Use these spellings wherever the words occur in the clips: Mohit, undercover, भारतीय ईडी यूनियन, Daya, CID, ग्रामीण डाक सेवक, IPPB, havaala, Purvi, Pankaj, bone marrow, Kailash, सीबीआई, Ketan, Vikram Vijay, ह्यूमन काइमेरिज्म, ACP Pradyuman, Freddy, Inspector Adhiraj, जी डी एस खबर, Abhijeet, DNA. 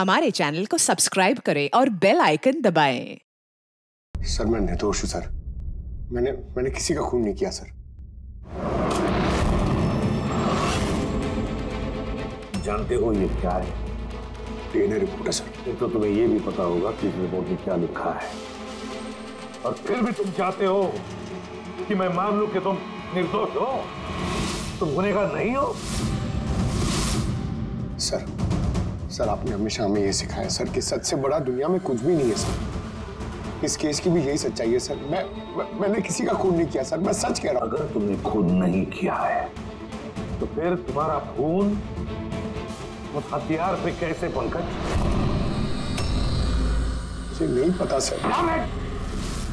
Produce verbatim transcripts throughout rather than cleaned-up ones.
हमारे चैनल को सब्सक्राइब करें और बेल आइकन दबाएं। सर मैं निर्दोष हूं सर, मैंने मैंने किसी का खून नहीं किया सर। जानते हो ये क्या है? डीएनए रिपोर्ट है सर। तो तुम्हें ये भी पता होगा कि इस रिपोर्ट में क्या लिखा है, और फिर भी तुम चाहते हो कि मैं मान लूं कि तुम निर्दोष हो, तुम गुनहगार नहीं हो। सर सर आपने हमेशा हमें ये सिखाया सर कि सच से बड़ा दुनिया में कुछ भी नहीं है सर। इस केस की भी यही सच्चाई है सर। मैं, मैं मैंने किसी का खून नहीं किया सर, मैं सच कह रहा हूँ। अगर तुमने खून नहीं किया है तो फिर तुम्हारा खून उस हथियार पे कैसे पंकज? मुझे नहीं पता सर।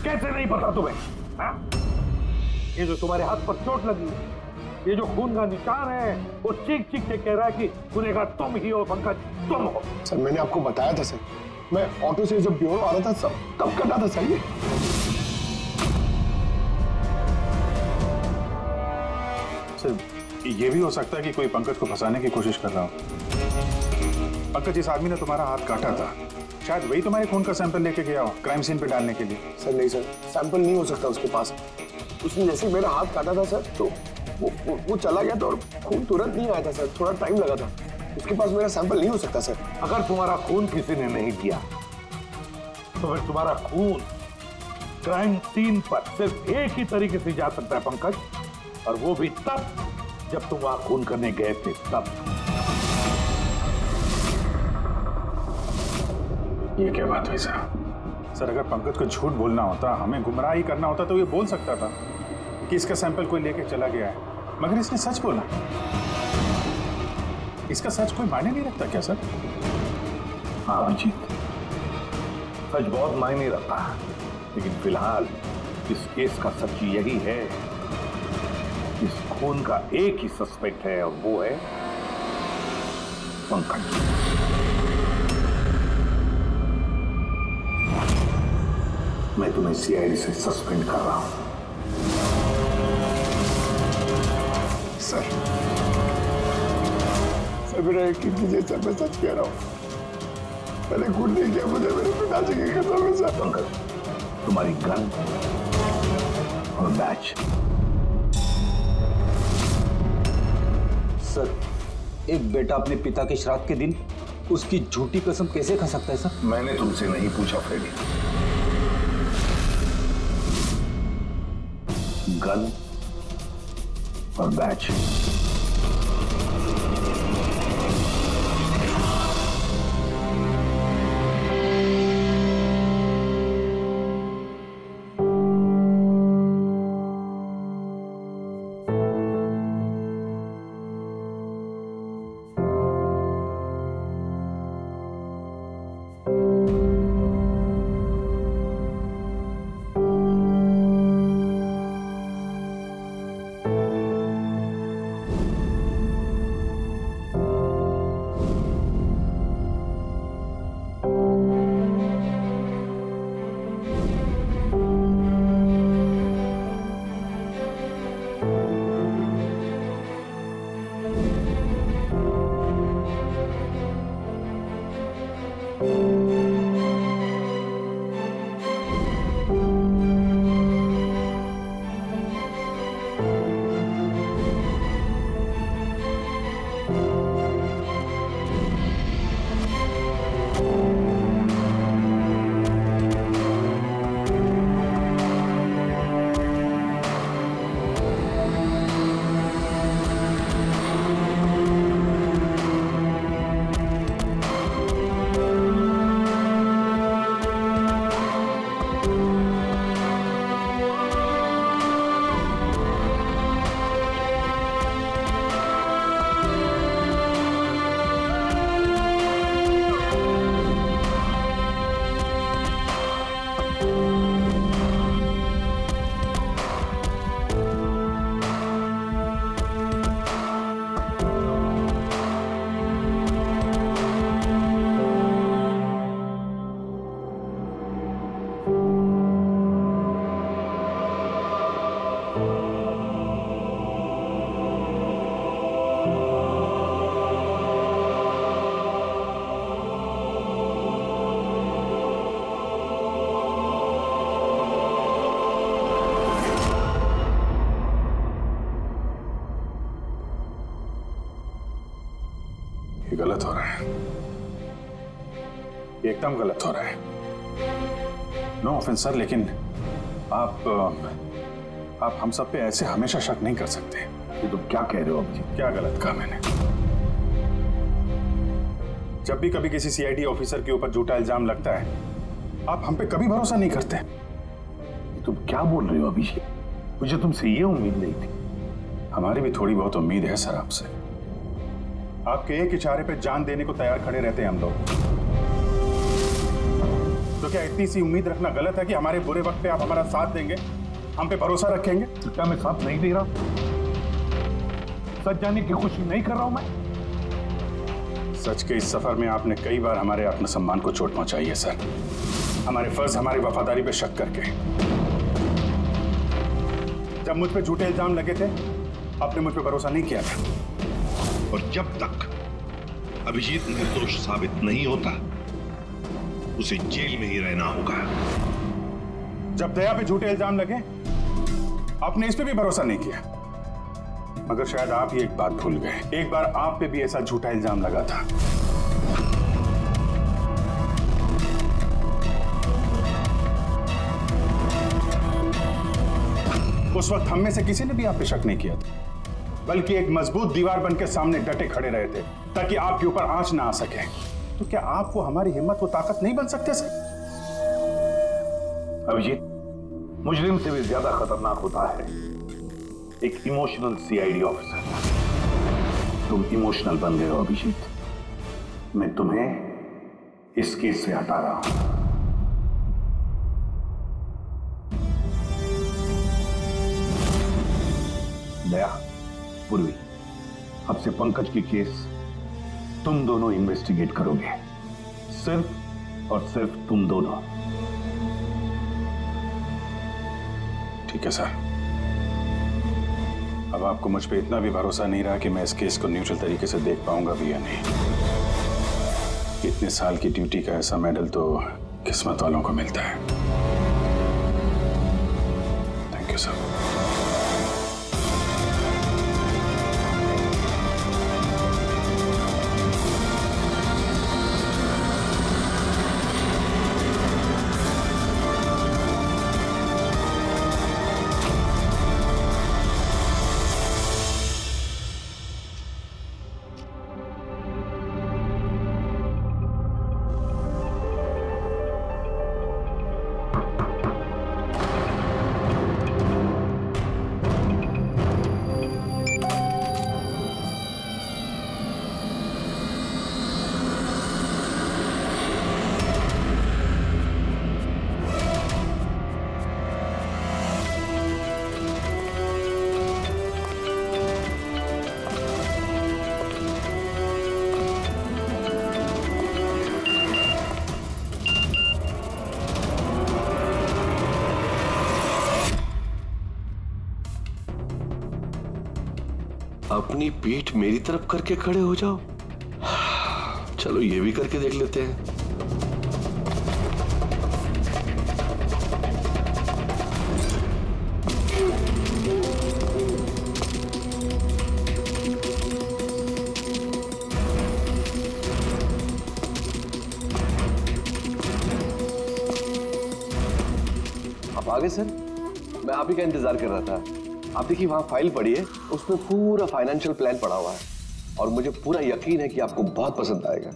कैसे नहीं पता तुम्हें हा? ये जो तुम्हारे हाथ पर चोट लगी, ये जो खून का निशान है, वो चीख चीख के कह रहा है कि गुनेगार तुम ही हो पंकज, तुम हो सर। मैंने आपको बताया था सर, मैं ऑटो से जब ब्यूरो आ रहा था सब तब कटा था सर। ये सर ये भी हो सकता है कि कोई पंकज को फंसाने की कोशिश कर रहा हो। पंकज, इस आदमी ने तुम्हारा हाथ काटा था, शायद वही तुम्हारे खून का सैंपल लेके गया हो क्राइम सीन पे डालने के लिए। सर नहीं सर, सैंपल नहीं हो सकता उसके पास। उसने जैसे मेरा हाथ काटा था सर तो वो वो, वो चला गया था और खून तुरंत नहीं आया था सर, थोड़ा टाइम लगा था। उसके पास मेरा सैंपल नहीं हो सकता सर। अगर तुम्हारा खून किसी ने नहीं किया तो फिर तुम्हारा खून क्राइम सीन पर सिर्फ एक ही तरीके से जा सकता है पंकज, और वो भी तब जब तुम वहां खून करने गए थे तब। ये क्या बात हुई सर? सर अगर पंकज को झूठ बोलना होता, हमें गुमराह ही करना होता, तो ये बोल सकता था कि इसका सैंपल कोई लेके चला गया है, मगर इसने सच बोला। इसका सच कोई मायने नहीं रखता क्या सर? हाँ अभिजीत, सच बहुत मायने रखता है, लेकिन फिलहाल इस केस का सच यही है, इस खून का एक ही सस्पेक्ट है और वो है पंकज। मैं तुम्हें सीआईडी से सस्पेंड कर रहा हूं सर। सर मेरा यकीन कीजिए सर, मैं सच कह रहा हूँ, मैंने खून नहीं किया, मुझे मेरे पिताजी की कसम है सर। पंकज, तुम्हारी गन और बैच। सर एक बेटा अपने पिता के श्राद्ध के दिन उसकी झूठी कसम कैसे खा सकता है सर? मैंने तुमसे नहीं पूछा फ्रेडी। गन और बैच, गलत हो रहा है, एकदम गलत हो रहा है। नो ऑफेंस सर, लेकिन आप आप हम सब पे ऐसे हमेशा शक नहीं कर सकते। ये तुम क्या कह रहे हो अभिजीत? क्या गलत कहा मैंने? जब भी कभी किसी सीआईडी ऑफिसर के ऊपर झूठा इल्जाम लगता है, आप हम पे कभी भरोसा नहीं करते। तुम क्या बोल रहे हो अभिजीत? मुझे तुमसे ये उम्मीद नहीं थी। हमारी भी थोड़ी बहुत उम्मीद है सर आपसे। आपके एक इशारे पे जान देने को तैयार खड़े रहते हैं हम लोग। तो क्या इतनी सी उम्मीद रखना गलत है कि हमारे बुरे वक्त पे आप हमारा साथ देंगे, हम पे भरोसा रखेंगे? तो क्या मैं साथ नहीं दे रहा? सच जाने की खुशी नहीं कर रहा हूं मैं। सच के इस सफर में आपने कई बार हमारे आत्मसम्मान को चोट पहुंचाई है सर, हमारे फर्ज, हमारी वफादारी पे शक करके। जब मुझ पे झूठे इल्जाम लगे थे, आपने मुझ पे भरोसा नहीं किया था। और जब तक अभिजीत निर्दोष साबित नहीं होता, उसे जेल में ही रहना होगा। जब दया पे झूठे इल्जाम लगे, आपने इस पे भी भरोसा नहीं किया। मगर शायद आप ही एक बात भूल गए, एक बार आप पे भी ऐसा झूठा इल्जाम लगा था। उस वक्त हम में से किसी ने भी आप पे शक नहीं किया था, बल्कि एक मजबूत दीवार बनकर सामने डटे खड़े रहे थे ताकि आपके ऊपर आंच ना आ सके। तो क्या आप वो हमारी हिम्मत, वो ताकत नहीं बन सकते सर? अभिजीत, मुजरिम से भी ज्यादा खतरनाक होता है एक इमोशनल सीआईडी ऑफिसर। तुम इमोशनल बन गए हो अभिजीत। मैं तुम्हें इस केस से हटा रहा हूं। दया, पूर्वी, अब से पंकज की केस तुम दोनों इन्वेस्टिगेट करोगे, सिर्फ और सिर्फ तुम दोनों। ठीक है सर। अब आपको मुझ पे इतना भी भरोसा नहीं रहा कि मैं इस केस को न्यूट्रल तरीके से देख पाऊंगा भी या नहीं। इतने साल की ड्यूटी का ऐसा मेडल तो किस्मत वालों को मिलता है। Thank you sir. अपनी पीठ मेरी तरफ करके खड़े हो जाओ। चलो ये भी करके देख लेते हैं। आप आ गए सर, मैं आप ही का इंतजार कर रहा था। आप देखिए वहाँ फाइल पड़ी है, उसमें पूरा फाइनेंशियल प्लान पड़ा हुआ है और मुझे पूरा यकीन है कि आपको बहुत पसंद आएगा।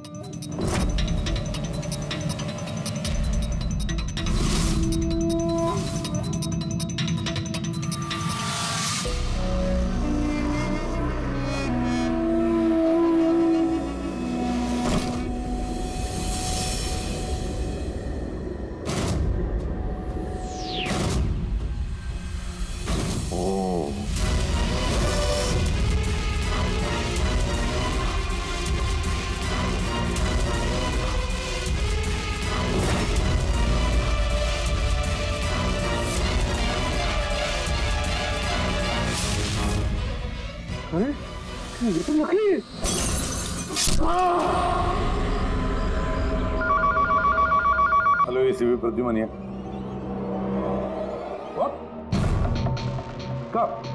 Hello ACP Pradyuman. कब?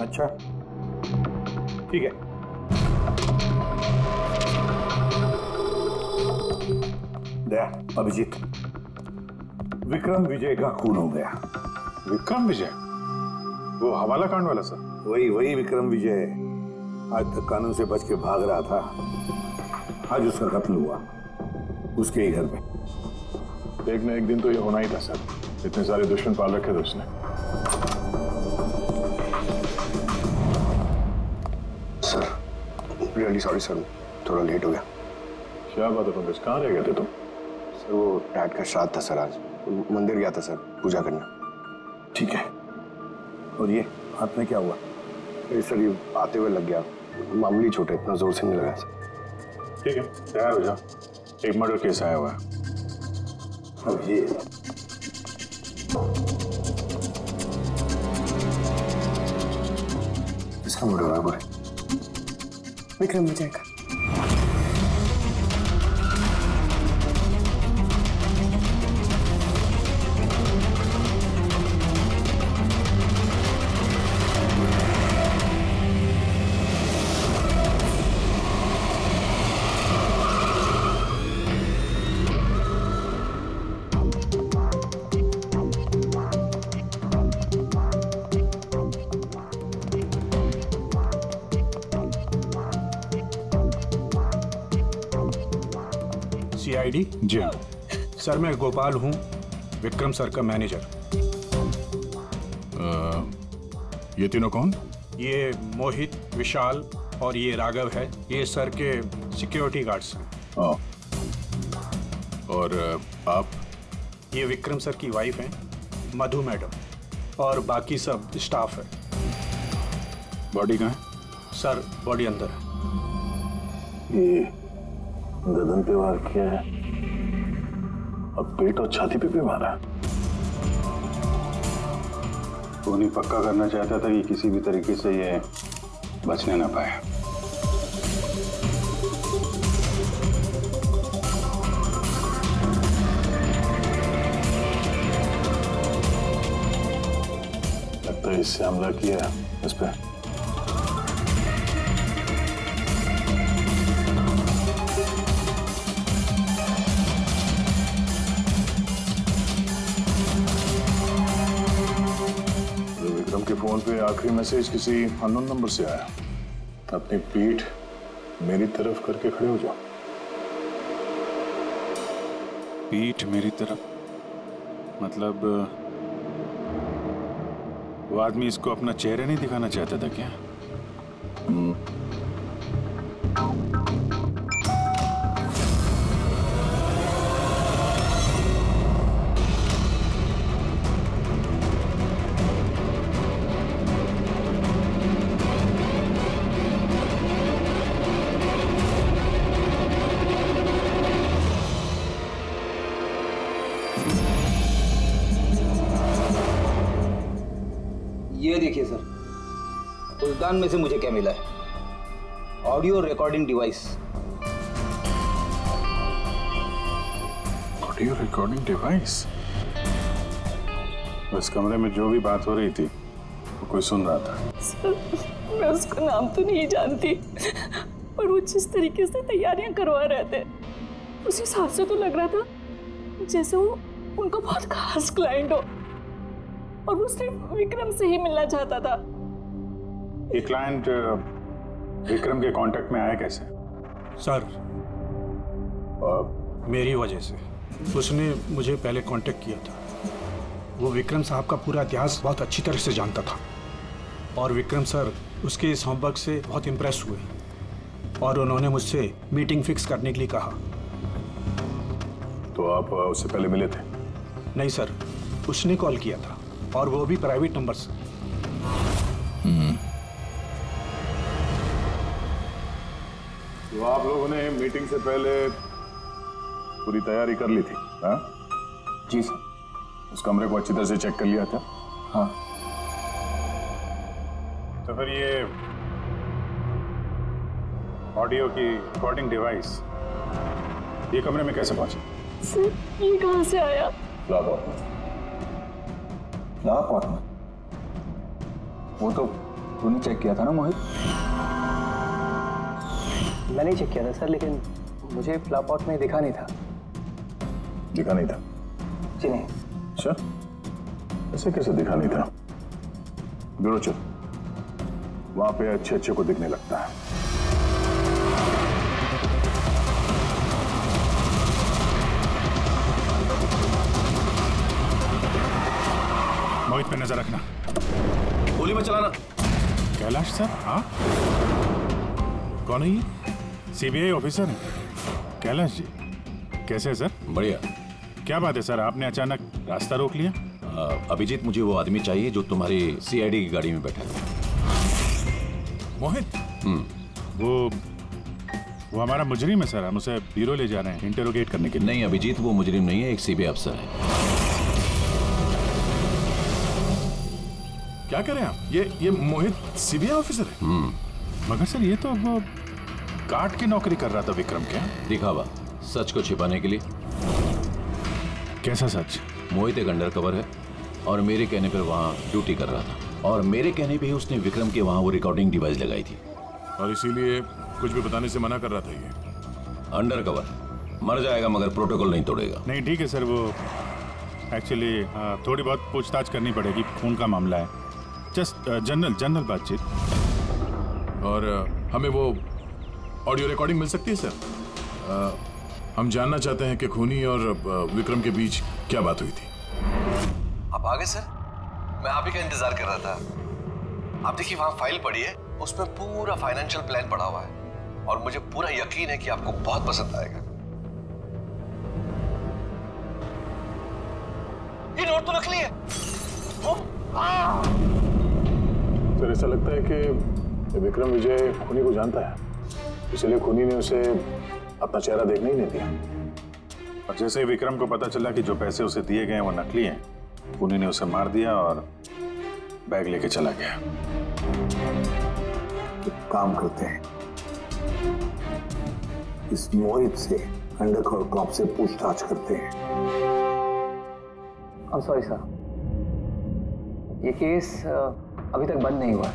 अच्छा ठीक है। दया, अभिजीत, विक्रम विजय का खून हो गया। विक्रम विजय? वो हवाला कांड वाला सर? वही वही विक्रम विजय आज तक कानून से बच के भाग रहा था, आज उसका कत्ल हुआ उसके ही घर में। एक न एक दिन तो ये होना ही था सर, इतने सारे दुश्मन पाल रखे थे उसने। सर, रियली सॉरी सर, थोड़ा लेट हो गया। क्या बात है पंकज, कहाँ रह गए थे तुम? सर वो डैड का श्राद्ध था सर, आज मंदिर गया था सर पूजा करना। ठीक है, और ये हाथ में क्या हुआ? ये सर ये आते हुए लग गया, मामूली छोटे, इतना जोर से नहीं लगा सर। ठीक है, तैयार हो जा, एक मर्डर केस आया हुआ है। अब ये इसका मर्डर हुआ है विक्रम विजय का। सीआईडी? जी सर, मैं गोपाल हूँ, विक्रम सर का मैनेजर। आ, ये तीनों कौन? ये मोहित, विशाल और ये राघव है, ये सर के सिक्योरिटी गार्ड्स हैं। और आप? ये विक्रम सर की वाइफ हैं, मधु मैडम, और बाकी सब स्टाफ है। बॉडी कहाँ है सर? बॉडी अंदर है। ये गदन पे वार किया है और पेट और छाती पे भी मारा। उन्हें पक्का करना चाहता था कि किसी भी तरीके से ये बचने ना पाए। लगता है इससे हमला किया है उस पर। फोन पे आखिरी मैसेज किसी अननोन नंबर से आया। अपनी पीठ मेरी तरफ करके खड़े हो जाओ। पीठ मेरी तरफ मतलब वो आदमी इसको अपना चेहरा नहीं दिखाना चाहता था क्या? देखिए सर, उद्यान में से मुझे क्या मिला है? Audio recording device. Audio recording device? उस कमरे में जो भी बात हो रही थी वो कोई सुन रहा था। सर, मैं उसको नाम तो नहीं जानती, पर वो जिस तरीके से तैयारियां करवा रहे थे उस हिसाब से तो लग रहा था जैसे वो उनका बहुत खास क्लाइंट हो और वो सिर्फ विक्रम से ही मिलना चाहता था। ये क्लाइंट विक्रम के कांटेक्ट में आया कैसे? सर, uh, मेरी वजह से उसने मुझे पहले कांटेक्ट किया था। वो विक्रम साहब का पूरा इतिहास बहुत अच्छी तरह से जानता था और विक्रम सर उसके इस होमवर्क से बहुत इम्प्रेस हुए और उन्होंने मुझसे मीटिंग फिक्स करने के लिए कहा। तो आप उससे पहले मिले थे? नहीं सर, उसने कॉल किया था और वो भी प्राइवेट नंबर से। तो आप लोगों ने मीटिंग से पहले पूरी तैयारी कर ली थी? हाँ जी सर, उस कमरे को अच्छी तरह से चेक कर लिया था। हाँ, तो फिर ये ऑडियो की रिकॉर्डिंग डिवाइस ये कमरे में कैसे पहुंची? सर ये कहाँ से आया? लाहौर लाहौर में वो तो तूने चेक किया था ना मोहित? मैंने चेक किया था सर, लेकिन मुझे फ्लापॉट में दिखा नहीं था। दिखा नहीं था? जी नहीं। अच्छा, ऐसे कैसे दिखा नहीं था? ब्यूरो चल, वहाँ पे अच्छे अच्छे को दिखने लगता है। मोहित पे नजर रखना, गोली मत चलाना। कैलाश सर? हाँ, कौन है ये? सीबीआई ऑफिसर है कैलाश जी। कैसे है सर? बढ़िया। क्या बात है सर, आपने अचानक रास्ता रोक लिया? आ, अभिजीत, मुझे वो आदमी चाहिए जो तुम्हारी सीआईडी की गाड़ी में बैठा है। मोहित? हम्म। वो वो हमारा मुजरिम है सर, हम उसे ब्यूरो ले जा रहे हैं इंटरोगेट करने के लिए। नहीं अभिजीत, वो मुजरिम नहीं है, एक सीबीआई अफसर है। क्या करें आप? ये ये मोहित सीबीआई ऑफिसर है? हम्म। मगर सर, ये तो वो गार्ड की नौकरी कर रहा था विक्रम के। दिखावा, सच को छिपाने के लिए। कैसा सच? मोहित एक अंडरकवर है और मेरे कहने पर वहाँ ड्यूटी कर रहा था, और मेरे कहने पे ही उसने विक्रम के वहाँ वो रिकॉर्डिंग डिवाइस लगाई थी, और इसीलिए कुछ भी बताने से मना कर रहा था। ये अंडरकवर मर जाएगा मगर प्रोटोकॉल नहीं तोड़ेगा। नहीं ठीक है सर, वो एक्चुअली थोड़ी बहुत पूछताछ करनी पड़ेगी, खून का मामला है। जस्ट जनरल जनरल बातचीत। और uh, हमें वो ऑडियो रिकॉर्डिंग मिल सकती है सर? uh, हम जानना चाहते हैं कि खूनी और uh, विक्रम के बीच क्या बात हुई थी। आप आ गए सर, मैं आप ही का इंतजार कर रहा था। आप देखिए, वहाँ फाइल पड़ी है, उसमें पूरा फाइनेंशियल प्लान पड़ा हुआ है, और मुझे पूरा यकीन है कि आपको बहुत पसंद आएगा। ये नोट तो रख लिया। सर, ऐसा लगता है कि विक्रम विजय खूनी को जानता है, इसलिए खूनी ने उसे अपना चेहरा देखने ही नहीं दिया। और जैसे ही विक्रम को पता चला कि जो पैसे उसे दिए गए हैं वो नकली हैं, खूनी ने उसे मार दिया और बैग लेके चला गया। तो काम करते हैं, इस मोहित से अंडरकवर कॉप से पूछताछ करते हैं। I'm sorry sir, ये केस अभी तक बंद नहीं हुआ,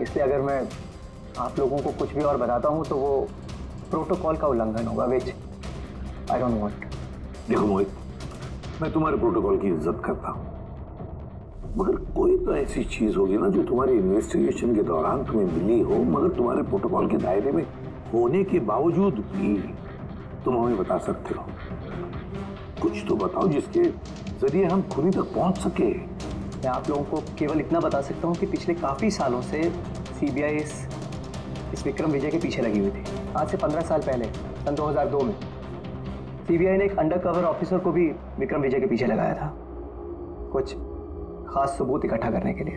इसलिए अगर मैं आप लोगों को कुछ भी और बताता हूँ तो वो प्रोटोकॉल का उल्लंघन होगा, विच आई डोंट वांट। देखो मोहित, मैं तुम्हारे प्रोटोकॉल की इज्जत करता हूँ, मगर कोई तो ऐसी चीज़ होगी ना जो तुम्हारी इन्वेस्टिगेशन के दौरान तुम्हें मिली हो, मगर तुम्हारे प्रोटोकॉल के दायरे में होने के बावजूद भी तुम हमें बता सकते हो। कुछ तो बताओ जिसके जरिए हम खूनी तक पहुँच सके। मैं आप लोगों को केवल इतना बता सकता हूँ कि पिछले काफ़ी सालों से सीबीआई इस, इस विक्रम विजय के पीछे लगी हुई थी। आज से पंद्रह साल पहले, सन दो हज़ार दो में, सीबीआई ने एक अंडरकवर ऑफिसर को भी विक्रम विजय के पीछे लगाया था, कुछ खास सबूत इकट्ठा करने के लिए,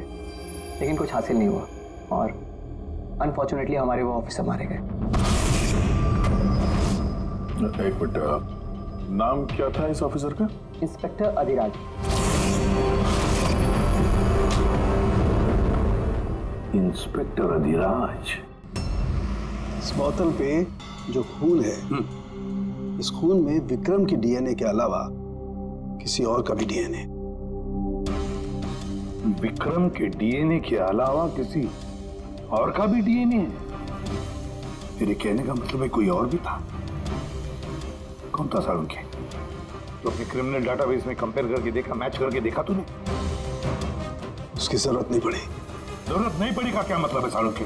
लेकिन कुछ हासिल नहीं हुआ और अनफॉर्चुनेटली हमारे वो ऑफिसर मारे गए। एक मिनट, नाम क्या था इस ऑफिसर का? इंस्पेक्टर अधिराज। इंस्पेक्टर अधिराज। इस बोतल पे जो खून है, इस खून में विक्रम की डीएनए के अलावा किसी और का भी डीएनए। विक्रम के डीएनए के अलावा किसी और का भी डीएनए है? मेरे कहने का मतलब है कोई और भी था। कौन था सर उनके? तो विक्रम ने डाटाबेस में कंपेयर करके देखा, मैच करके देखा तूने? उसकी जरूरत नहीं पड़ी। जरूरत नहीं पड़ी का क्या मतलब है सालों के?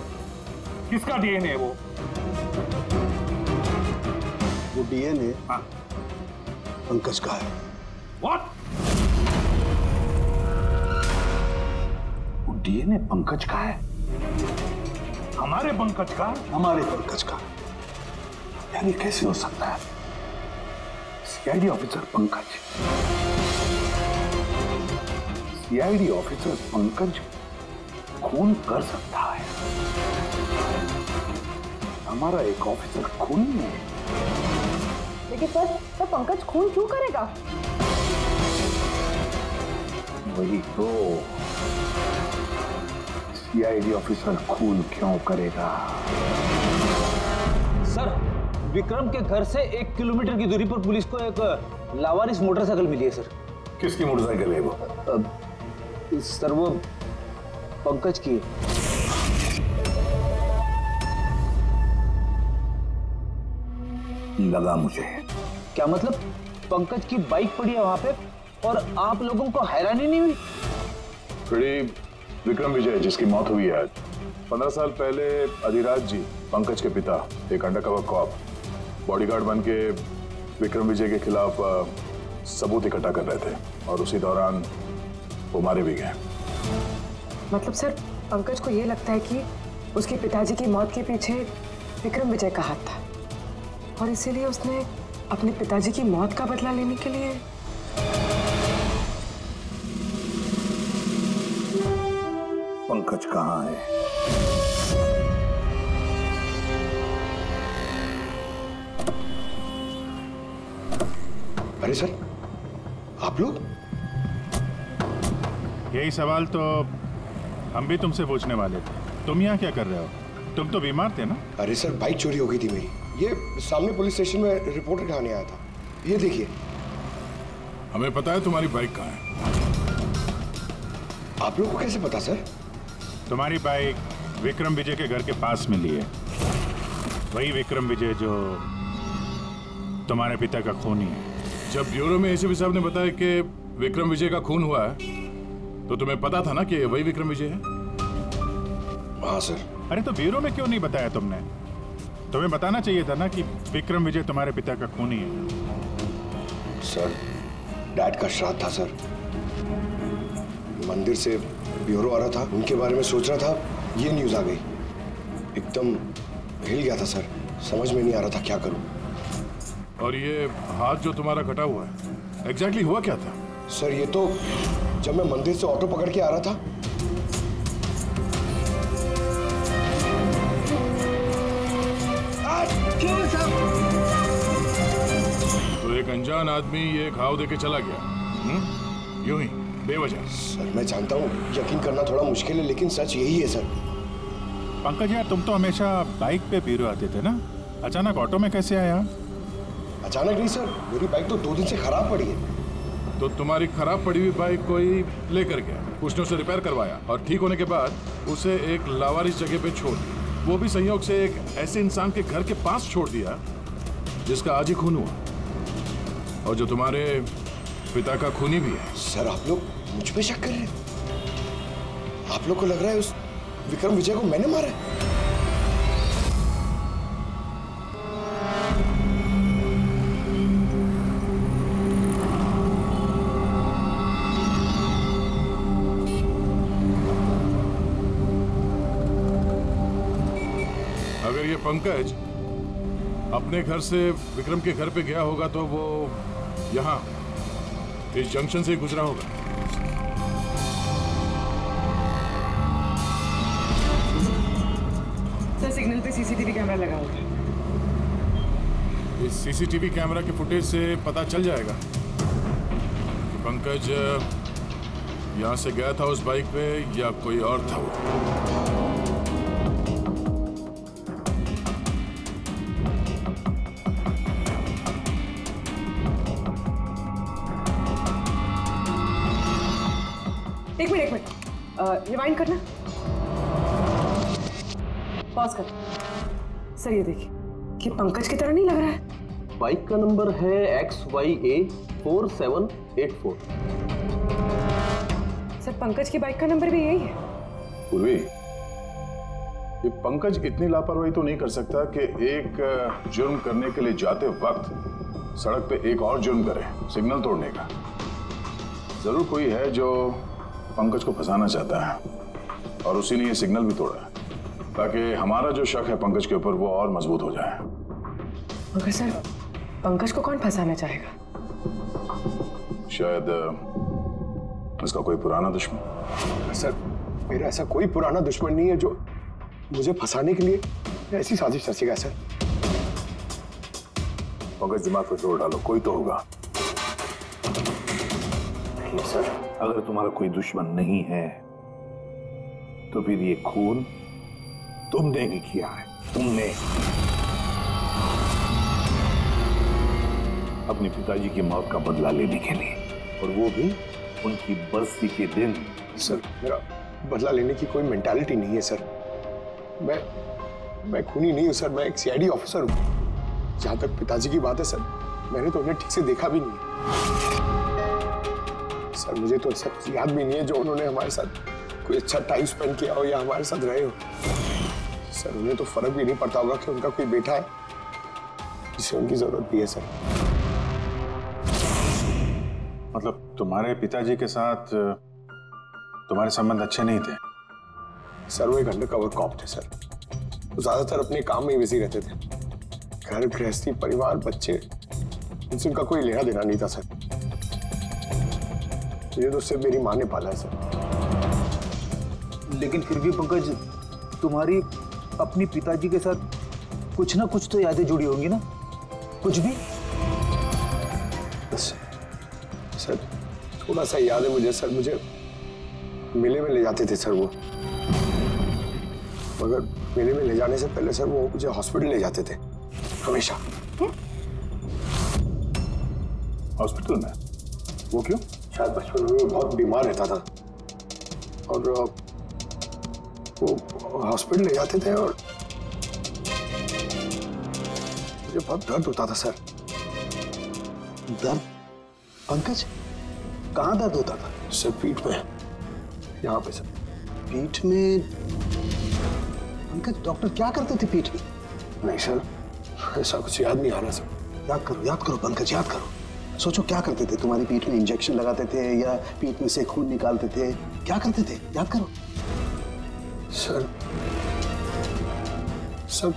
किसका डीएनए है वो? वो डीएनए हाँ पंकज का है। What? वो डीएनए पंकज का है? हमारे पंकज का? हमारे पंकज का। यार ये कैसे हो सकता है? CID officer Pankaj, CID officer Pankaj खून कर सकता है? हमारा एक ऑफिसर खून है। लेकिन सर, सर पंकज खून क्यों करेगा? वही तो, सीआईडी ऑफिसर खून क्यों करेगा? सर, विक्रम के घर से एक किलोमीटर की दूरी पर पुलिस को एक लावारिस मोटरसाइकिल मिली है सर। किसकी मोटरसाइकिल है वो? सर वो पंकज की। लगा मुझे। क्या मतलब पंकज की बाइक पड़ी है वहां पे और आप लोगों को हैरानी नहीं हुई? करीब विक्रम विजय जिसकी मौत हुई है आज, पंद्रह साल पहले अधिराज जी पंकज के पिता एक अंडरकवर कॉप बॉडीगार्ड बन के विक्रम विजय के खिलाफ सबूत इकट्ठा कर रहे थे और उसी दौरान वो मारे भी गए। मतलब सर पंकज को ये लगता है कि उसके पिताजी की मौत के पीछे विक्रम विजय का हाथ था और इसीलिए उसने अपने पिताजी की मौत का बदला लेने के लिए। पंकज कहाँ है? अरे सर आप लोग? यही सवाल तो हम भी तुमसे पूछने वाले थे। तुम यहाँ क्या कर रहे हो? तुम तो बीमार थे ना? अरे सर बाइक चोरी हो गई थी मेरी, ये सामने पुलिस स्टेशन में रिपोर्ट लिखाने आया था। ये देखिए। हमें पता है तुम्हारी बाइक कहाँ है। आप लोगों को कैसे पता सर? तुम्हारी बाइक विक्रम विजय के घर के पास मिली है, वही विक्रम विजय जो तुम्हारे पिता का खूनी है। जब ब्यूरो में एसीपी साहब ने बताया कि विक्रम विजय का खून हुआ है तो तुम्हें पता था ना कि वही विक्रम विजय है? हाँ सर। अरे तो ब्यूरो में क्यों नहीं बताया तुमने? तुम्हें बताना चाहिए था ना कि विक्रम विजय तुम्हारे पिता का खूनी है। सर डैड का श्राद्ध था सर, मंदिर से ब्यूरो आ रहा था, उनके बारे में सोच रहा था, ये न्यूज आ गई, एकदम हिल गया था सर, समझ में नहीं आ रहा था क्या करूं। और ये हाथ जो तुम्हारा कटा हुआ है एग्जैक्टली हुआ क्या था? सर ये तो जब मैं मंदिर से ऑटो पकड़ के आ रहा था तो एक अनजान आदमी ये घाव देके चला गया यूं ही बेवजह। सर मैं जानता हूँ यकीन करना थोड़ा मुश्किल है लेकिन सच यही है सर। पंकज यार तुम तो हमेशा बाइक पे ब्यूरो आते थे ना, अचानक ऑटो में कैसे आया? अचानक नहीं सर, मेरी बाइक तो दो दिन से खराब पड़ी है। तो तुम्हारी खराब पड़ी हुई बाइक कोई लेकर गया, उसने उसे रिपेयर करवाया और ठीक होने के बाद उसे एक लावारिस जगह पे छोड़ दिया, वो भी संयोग से एक ऐसे इंसान के घर के पास छोड़ दिया जिसका आज ही खून हुआ और जो तुम्हारे पिता का खूनी भी है। सर आप लोग मुझ पे शक कर रहे हैं? आप लोग को लग रहा है उस विक्रम विजय को मैंने मारा है? पंकज अपने घर से विक्रम के घर पे गया होगा तो वो यहाँ इस जंक्शन से गुजरा होगा। सर सिग्नल पे सीसीटीवी कैमरा लगा होगा। इस सीसीटीवी कैमरा के फुटेज से पता चल जाएगा कि पंकज यहाँ से गया था उस बाइक पे या कोई और था वो। रिवाइंड करना, पॉज कर। सर ये देखिए कि पंकज की तरह नहीं लग रहा है। बाइक का नंबर है X Y A four seven eight four. Sir Pankaj की बाइक का नंबर भी यही है। पूर्वी ये पंकज इतनी लापरवाही तो नहीं कर सकता कि एक जुर्म करने के लिए जाते वक्त सड़क पे एक और जुर्म करे, सिग्नल तोड़ने का। जरूर कोई है जो पंकज को फंसाना चाहता है और उसी ने ये सिग्नल भी तोड़ा है ताकि हमारा जो शक है पंकज के ऊपर वो और मजबूत हो जाए। मगर सर पंकज को कौन फंसाना चाहेगा? शायद इसका कोई पुराना दुश्मन। सर मेरा ऐसा कोई पुराना दुश्मन नहीं है जो मुझे फंसाने के लिए ऐसी साजिश रचेगा। सर पंकज दिमाग पर जोर डालो, कोई तो होगा। सर अगर तुम्हारा कोई दुश्मन नहीं है तो फिर ये खून तुमने ही किया है। तुमने अपने पिताजी की मौत का बदला लेने के लिए, और वो भी उनकी बरसी के दिन। सर मेरा बदला लेने की कोई मेंटालिटी नहीं है सर, मैं मैं खूनी नहीं हूँ सर, मैं एक सीआईडी ऑफिसर हूँ। जहाँ तक पिताजी की बात है सर, मैंने तो उन्हें ठीक से देखा भी नहीं सर। मुझे तो ऐसा कुछ याद भी नहीं है जो उन्होंने हमारे साथ कोई अच्छा टाइम स्पेंड किया हो या हमारे साथ रहे हो सर। उन्हें तो फर्क भी नहीं पड़ता होगा कि उनका कोई बेटा है जिसे उनकी जरूरत भी है सर। मतलब तुम्हारे पिताजी के साथ तुम्हारे संबंध अच्छे नहीं थे सर। वो एक अंडरकवर कॉप थे सर। वो ज्यादातर अपने काम में ही बिजी रहते थे। घर, गृहस्थी, परिवार, बच्चे, इनसे उनका कोई लेना देना नहीं था सर। मुझे तो सिर्फ मेरी माँ ने पाला है सर। लेकिन फिर भी पंकज, तुम्हारी अपने पिताजी के साथ कुछ ना कुछ तो यादें जुड़ी होंगी ना? कुछ भी सर, थोड़ा सा याद है मुझे सर। मुझे मेले में ले जाते थे सर वो, मगर मेले में ले जाने से पहले सर वो मुझे हॉस्पिटल ले जाते थे हमेशा। हॉस्पिटल में? वो क्यों? शायद बचपन में वो बहुत बीमार रहता था और वो हॉस्पिटल ले जाते थे और मुझे बहुत दर्द होता था सर। दर्द? पंकज, कहाँ दर्द होता था? सर पीठ में, यहाँ पे सर। पीठ में? पंकज, डॉक्टर क्या करते थे पीठ में? नहीं सर, ऐसा कुछ याद नहीं आ रहा सर। याद करो, याद करो पंकज, याद करो। सोचो क्या करते थे। तुम्हारी पीठ में इंजेक्शन लगाते थे या पीठ में से खून निकालते थे? क्या करते थे? याद करो sir. Sir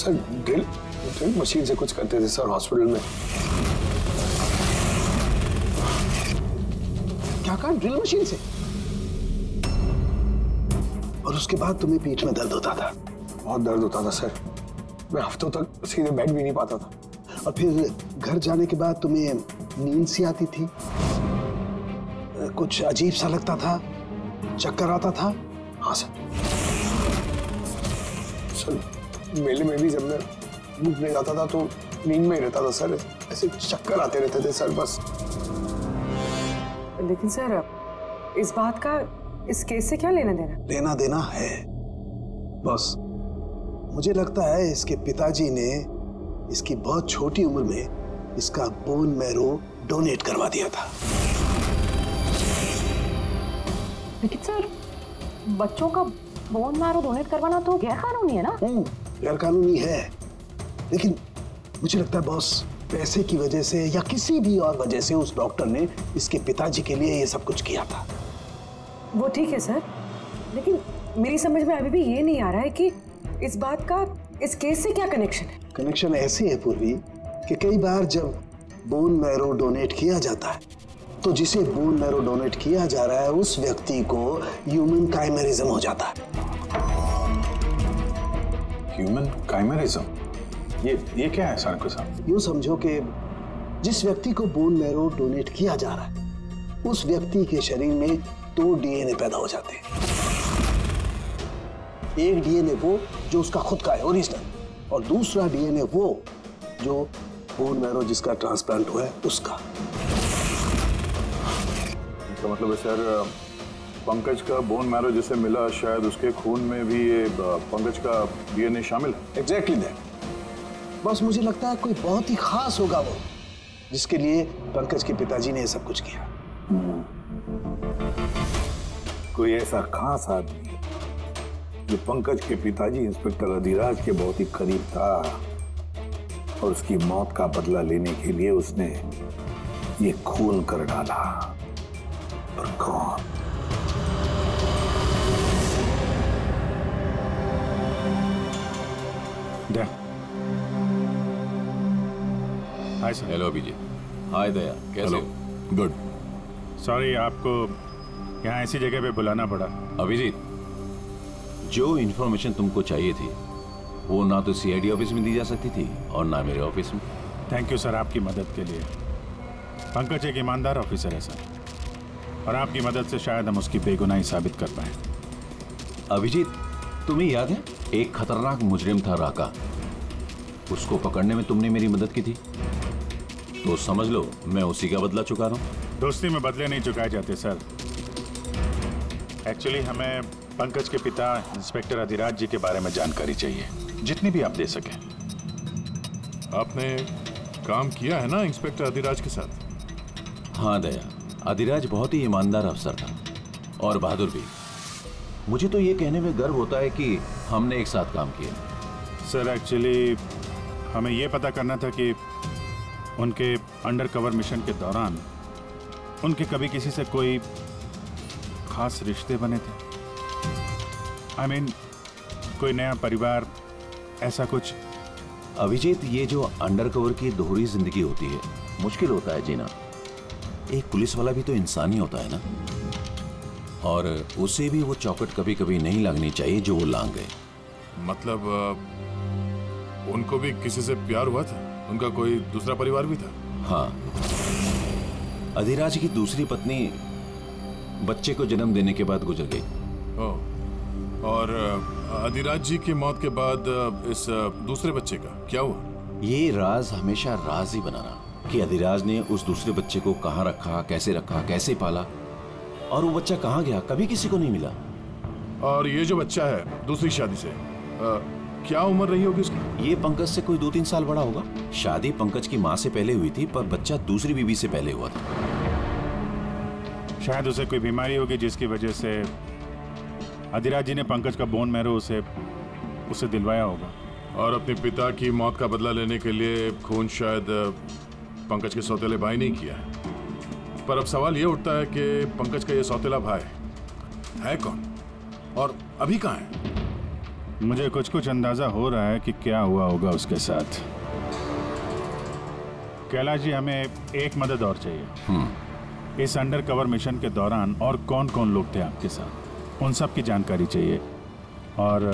sir drill drill machine से कुछ करते थे सर हॉस्पिटल में। क्या कहा? ड्रिल मशीन से? और उसके बाद तुम्हें पीठ में दर्द होता था? बहुत दर्द होता था सर। मैं हफ्तों तक सीधे बैठ भी नहीं पाता था। और फिर घर जाने के बाद तुम्हें नींद सी आती थी, कुछ अजीब सा लगता था, चक्कर आता था। हाँ सर। सर मेले में भी जब मैं घूमने जाता था तो नींद में ही रहता था सर। ऐसे चक्कर आते रहते थे सर बस। लेकिन सर इस बात का इस केस से क्या लेना देना? लेना देना है बस। मुझे लगता है इसके पिताजी ने इसकी बहुत छोटी उम्र में इसका बोन मैरो डोनेट करवा दिया था। लेकिन सर बच्चों का बोन मैरो डोनेट करवाना तो गैर कानूनी है ना? हम्म, गैर कानूनी है। लेकिन मुझे लगता है बॉस, पैसे की वजह से या किसी भी और वजह से उस डॉक्टर ने इसके पिताजी के लिए ये सब कुछ किया था। वो ठीक है सर, लेकिन मेरी समझ में अभी भी ये नहीं आ रहा है कि इस बात का इस केस से क्या कनेक्शन है? कनेक्शन ऐसे है पूर्वी कि कई बार जब बोन मैरो डोनेट किया जाता है तो जिसे बोन मैरो डोनेट किया जा रहा है उस व्यक्ति को ह्यूमन काइमेरिज्म हो जाता है। ह्यूमन काइमेरिज्म? ये ये क्या है सर? साहब यूँ समझो कि जिस व्यक्ति को बोन मैरो डोनेट किया जा रहा है उस व्यक्ति के शरीर में दो डीएनए पैदा हो जाते हैं। एक डीएनए वो जो उसका खुद का है, ओरिजिनल, और दूसरा डीएनए वो जो बोन मैरो जिसका ट्रांसप्लांट हुआ है उसका। इसका मतलब है सर पंकज का बोन मैरो जिसे मिला शायद उसके खून में भी ये पंकज का डीएनए शामिल है। Exactly that. बस मुझे लगता है कोई बहुत ही खास होगा वो जिसके लिए पंकज के पिताजी ने ये सब कुछ किया। कोई ऐसा खास आदमी जो पंकज के पिताजी इंस्पेक्टर अधिराज के बहुत ही करीब था और उसकी मौत का बदला लेने के लिए उसने ये खून कर डाला। पर कौन? Daya. Hi sir. Hello Abhijeet. Hi Daya, कैसे हो? गुड। सॉरी आपको यहाँ ऐसी जगह पे बुलाना पड़ा। अभिजीत, जो इन्फॉर्मेशन तुमको चाहिए थी वो ना तो सीआईडी ऑफिस में दी जा सकती थी और ना मेरे ऑफिस में। थैंक यू सर आपकी मदद के लिए। पंकज एक ईमानदार ऑफिसर है सर और आपकी मदद से शायद हम उसकी बेगुनाही साबित कर पाए। अभिजीत, तुम्हें याद है एक खतरनाक मुजरिम था राका, उसको पकड़ने में तुमने मेरी मदद की थी, तो समझ लो मैं उसी का बदला चुका रहा हूँ। दोस्ती में बदले नहीं चुकाए जाते सर। एक्चुअली हमें पंकज के पिता इंस्पेक्टर अधिराज जी के बारे में जानकारी चाहिए, जितनी भी आप दे सकें। आपने काम किया है ना इंस्पेक्टर अधिराज के साथ? हाँ दया, अधिराज बहुत ही ईमानदार अफसर था और बहादुर भी। मुझे तो ये कहने में गर्व होता है कि हमने एक साथ काम किया। सर एक्चुअली हमें ये पता करना था कि उनके अंडरकवर मिशन के दौरान उनके कभी किसी से कोई खास रिश्ते बने थे। आई I मीन mean, कोई नया परिवार, ऐसा कुछ? अभिजीत, ये जो अंडरकवर की दोहरी जिंदगी होती है, मुश्किल होता है जीना। एक पुलिस वाला भी तो इंसान ही होता है ना, और उसे भी वो चौकट कभी कभी नहीं लगनी चाहिए जो वो लांग गए। मतलब उनको भी किसी से प्यार हुआ था? उनका कोई दूसरा परिवार भी था? हाँ, अधिराज की दूसरी पत्नी बच्चे को जन्म देने के बाद गुजर गई। ओह, और अधिराज जी की मौत के बाद इस दूसरे बच्चे का क्या हुआ? ये राज हमेशा राज ही बना रहा कि अधिराज ने उस दूसरे बच्चे को कहाँ रखा, कैसे रखा, कैसे पाला, और वो बच्चा कहाँ गया, कभी किसी को नहीं मिला। और ये जो बच्चा है दूसरी शादी से, आ, क्या उम्र रही होगी उसकी? ये पंकज से कोई दो तीन साल बड़ा होगा। शादी पंकज की माँ से पहले हुई थी, पर बच्चा दूसरी बीवी से पहले हुआ था। शायद उसे कोई बीमारी होगी जिसकी वजह से अधिराज जी ने पंकज का बोन मैरो उसे उसे दिलवाया होगा। और अपने पिता की मौत का बदला लेने के लिए खून शायद पंकज के सौतेले भाई ने किया। पर अब सवाल ये उठता है कि पंकज का ये सौतेला भाई है कौन और अभी कहाँ है? मुझे कुछ कुछ अंदाजा हो रहा है कि क्या हुआ होगा उसके साथ। कैलाश जी, हमें एक मदद और चाहिए। इस अंडरकवर मिशन के दौरान और कौन कौन लोग थे आपके साथ, उन सब की जानकारी चाहिए, और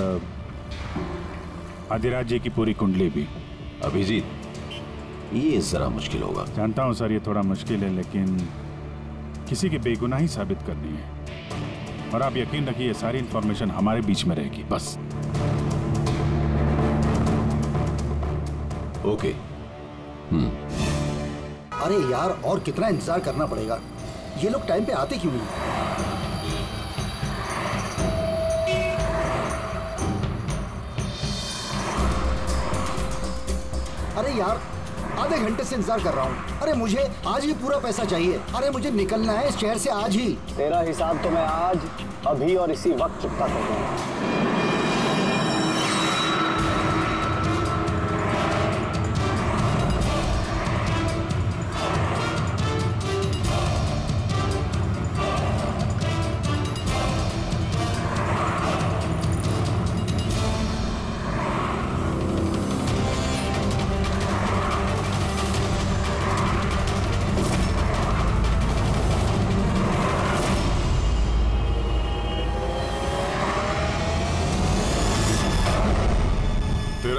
अधिराज जी की पूरी कुंडली भी। अभिजीत, ये जरा मुश्किल होगा। जानता हूँ सर, ये थोड़ा मुश्किल है, लेकिन किसी की बेगुनाही साबित करनी है, और आप यकीन रखिए सारी इंफॉर्मेशन हमारे बीच में रहेगी। बस ओके। हम्म। अरे यार, और कितना इंतजार करना पड़ेगा? ये लोग टाइम पे आते क्यों नहीं? अरे यार, आधे घंटे से इंतजार कर रहा हूँ। अरे मुझे आज ही पूरा पैसा चाहिए। अरे मुझे निकलना है इस शहर से आज ही। तेरा हिसाब तो मैं आज, अभी और इसी वक्त चुकता कर दूंगा।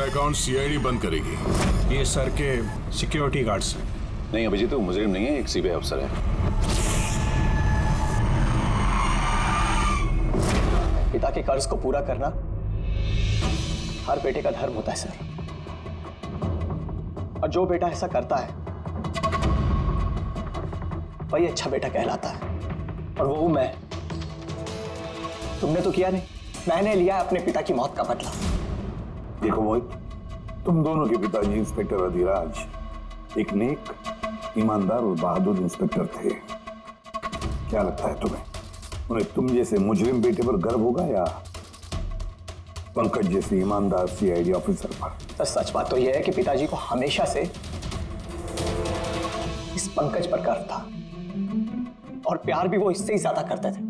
अकाउंट सीआईडी बंद करेगी। ये सर के सिक्योरिटी गार्ड्स हैं। नहीं अभिजीत, तो मुजरिम नहीं है, एक सीबीआई अफसर है। पिता के कर्ज को पूरा करना हर बेटे का धर्म होता है सर, और जो बेटा ऐसा करता है वही अच्छा बेटा कहलाता है, और वो हूं मैं। तुमने तो किया नहीं, मैंने लिया अपने पिता की मौत का बदला। देखो मोहित, तुम दोनों के पिताजी इंस्पेक्टर अधिराज एक नेक, ईमानदार और बहादुर इंस्पेक्टर थे। क्या लगता है तुम्हें, उन्हें तुम जैसे मुजरिम बेटे पर गर्व होगा या पंकज जैसे ईमानदार सीआईडी ऑफिसर पर? सच बात तो यह है कि पिताजी को हमेशा से इस पंकज पर गर्व था, और प्यार भी वो इससे ही ज्यादा करते थे।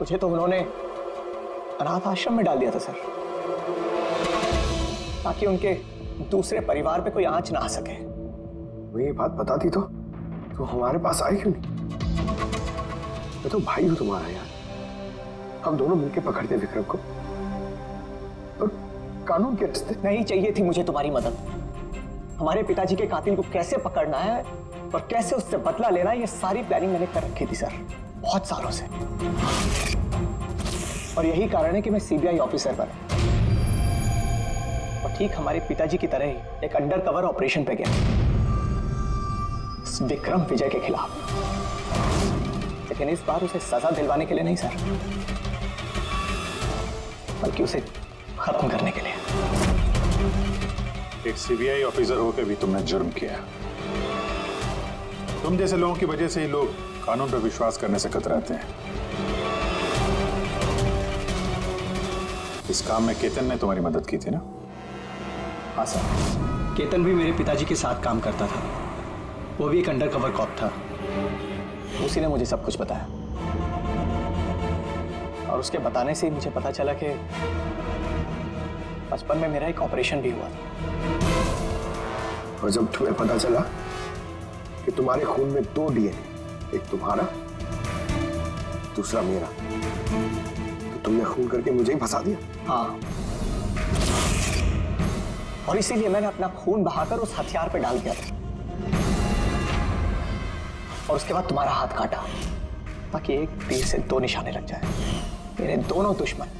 मुझे तो उन्होंने अनाथ आश्रम में डाल दिया था सर, ताकि उनके दूसरे परिवार पे कोई आंच ना आ सके। वो ये बात बताती तो तो हमारे पास आई क्यों नहीं? मैं तो भाई हूं तुम्हारा यार, हम दोनों मिलके पकड़ते विक्रम को, और कानून के रास्ते। नहीं चाहिए थी मुझे तुम्हारी मदद। हमारे पिताजी के कातिल को कैसे पकड़ना है और कैसे उससे बदला लेना है, ये सारी प्लानिंग मैंने कर रखी थी सर, बहुत सालों से, और यही कारण है कि मैं सीबीआई ऑफिसर बना, और ठीक हमारे पिताजी की तरह ही एक अंडरकवर ऑपरेशन पे गया इस विक्रम विजय के खिलाफ। लेकिन इस बार उसे सजा दिलवाने के लिए नहीं सर, बल्कि उसे खत्म करने के लिए। एक सीबीआई ऑफिसर होकर भी तुमने जुर्म किया। तुम जैसे लोगों की वजह से ही लोग कानून पर विश्वास करने से कतराते हैं। इस काम में केतन ने तुम्हारी मदद की थी ना? हाँ सर। केतन भी मेरे पिताजी के साथ काम करता था। वो भी एक अंडरकवर कॉप था। उसी ने मुझे सब कुछ बताया और उसके बताने से ही मुझे पता चला कि बचपन में मेरा एक ऑपरेशन भी हुआ था। और जब तुम्हें पता चला कि तुम्हारे खून में दो डीएनए, एक तुम्हारा दूसरा मेरा, तो तुमने खून करके मुझे ही फंसा दिया। हाँ, और इसीलिए मैंने अपना खून बहाकर उस हथियार पे डाल दिया था और उसके बाद तुम्हारा हाथ काटा ताकि एक तीर से दो निशाने लग जाए। मेरे दोनों दुश्मन,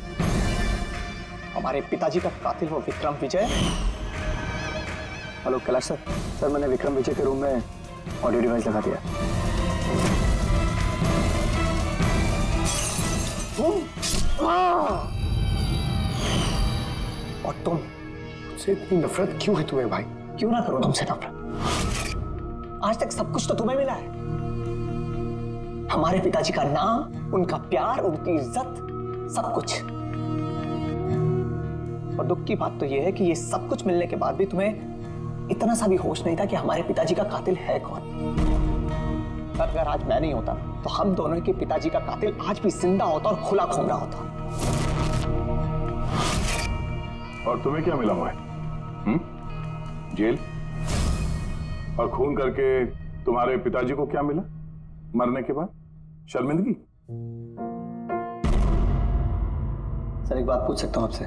हमारे पिताजी का कातिल वो Vikram Vijay. Hello Kailash sir, sir मैंने विक्रम विजय के रूम में ऑडियो डिवाइस लगा दिया। और तुम, तुमसे इतनी नफरत क्यों है तुम्हें भाई? क्यों ना करो तुमसे नफरत? आज तक सब कुछ तो तुम्हें मिला है, हमारे पिताजी का नाम, उनका प्यार, उनकी इज्जत, सब कुछ। और दुख की बात तो यह है कि ये सब कुछ मिलने के बाद भी तुम्हें इतना सा भी होश नहीं था कि हमारे पिताजी का कातिल है कौन। अगर आज मैं नहीं होता तो हम दोनों के पिताजी का कातिल आज भी जिंदा होता और खुला घूम रहा होता। और तुम्हें क्या मिला मोहित? हम्म, जेल और खून करके तुम्हारे पिताजी को क्या मिला मरने के बाद? शर्मिंदगी। सर एक बात पूछ सकता हूँ आपसे?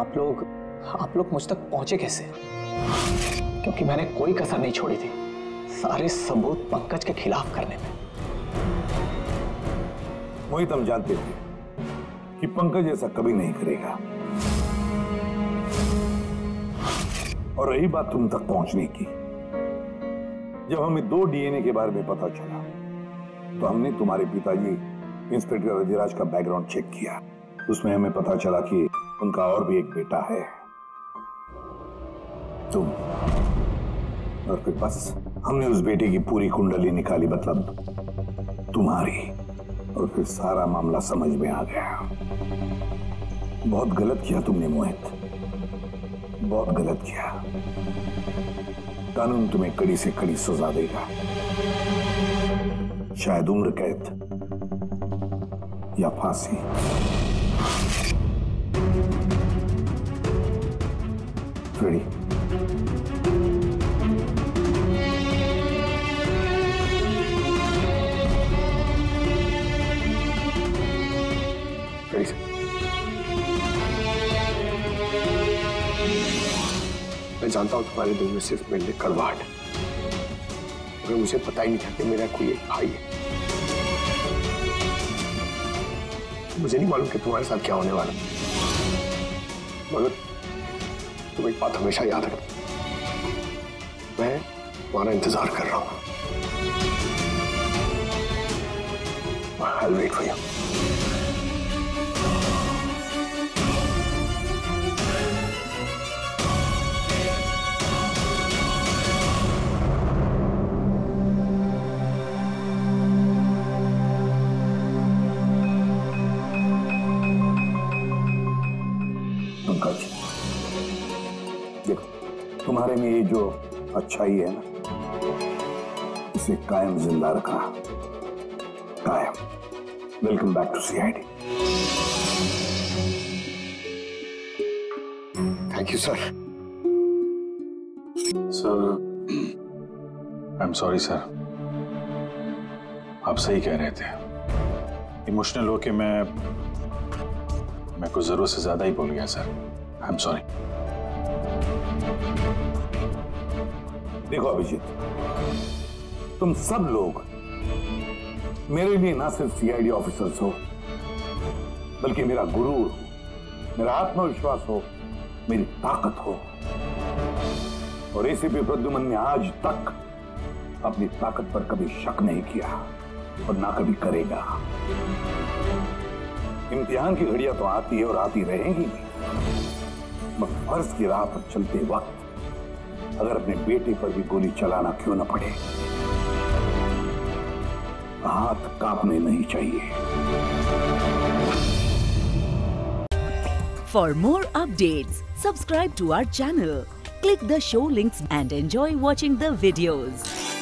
आप लोग आप लोग मुझ तक पहुंचे कैसे? क्योंकि मैंने कोई कसर नहीं छोड़ी थी सारे सबूत पंकज के खिलाफ करने में। मोहित हम जानते थे कि पंकज ऐसा कभी नहीं करेगा। और रही बात तुम तक पहुंचने की, जब हमें दो डीएनए के बारे में पता चला तो हमने तुम्हारे पिताजी इंस्पेक्टर अधिराज का बैकग्राउंड चेक किया। उसमें हमें पता चला कि उनका और भी एक बेटा है। तुम और फिर बस हमने उस बेटे की पूरी कुंडली निकाली, मतलब तुम्हारी। और फिर सारा मामला समझ में आ गया। बहुत गलत किया तुमने मोहित, बहुत गलत किया। कानून तुम्हें कड़ी से कड़ी सजा देगा, शायद उम्र कैद या फांसी। Ready? Ready, sir. मैं जानता हूँ तुम्हारे दिल में सिर्फ मेरे लिए कड़वाहट, मगर मुझे पता ही नहीं था कि मेरा कोई एक भाई है। मुझे नहीं मालूम कि तुम्हारे साथ क्या होने वाला, मगर तुम एक बात हमेशा याद रखना, मैं तुम्हारा इंतजार कर रहा हूं। I'll wait for you. तुम्हारे में ये जो अच्छाई है ना, इसे कायम जिंदा रखना, कायम। Welcome back to CID. Thank you sir. Sir I am sorry sir, आप सही कह रहे थे। इमोशनल होके मैं मैं कुछ जरूरत से ज्यादा ही बोल गया सर, आई एम सॉरी। देखो अभिजीत, तुम सब लोग मेरे लिए ना सिर्फ सीआईडी ऑफिसर्स हो, बल्कि मेरा गुरूर हो, मेरा आत्मविश्वास हो, मेरी ताकत हो। और एसीपी प्रद्युमन ने आज तक अपनी ताकत पर कभी शक नहीं किया और ना कभी करेगा। इम्तिहान की घड़ियां तो आती है और आती रहेंगी, मगर फर्ज की राह पर चलते वक्त अगर अपने बेटे पर भी गोली चलाना क्यों न पड़े, हाथ कांपने नहीं चाहिए। For more updates Subscribe to our channel, click the show links and enjoy watching the videos.